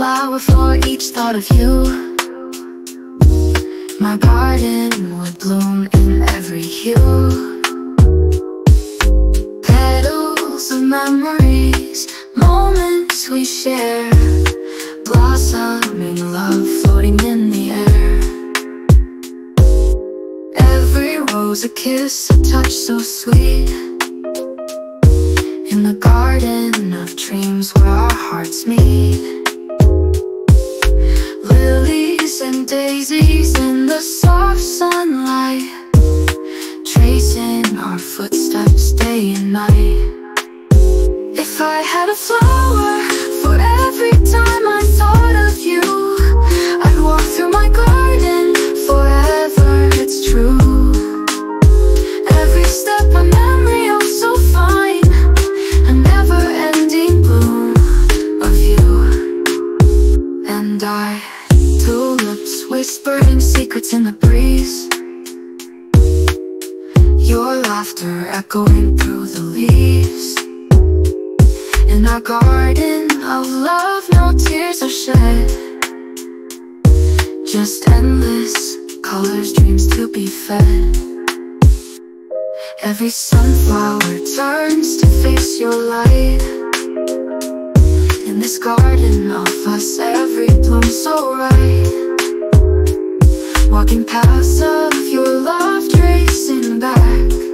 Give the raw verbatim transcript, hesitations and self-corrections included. flower for each thought of you. My garden would bloom in every hue. Petals of memories, moments we share, blossoming love floating in the air. Every rose a kiss, a touch so sweet, in the garden of dreams where our hearts meet. Lilies and daisies in the soft sunlight, tracing our footsteps day and night. If I had a flower for every time I thought of you, I'd walk through my garden forever, it's true. Every step I make, whispering secrets in the breeze, your laughter echoing through the leaves. In our garden of love, no tears are shed, just endless colors, dreams to be fed. Every sunflower turns to face your light. In this garden of us, every bloom so right. Walking paths of your love, tracing back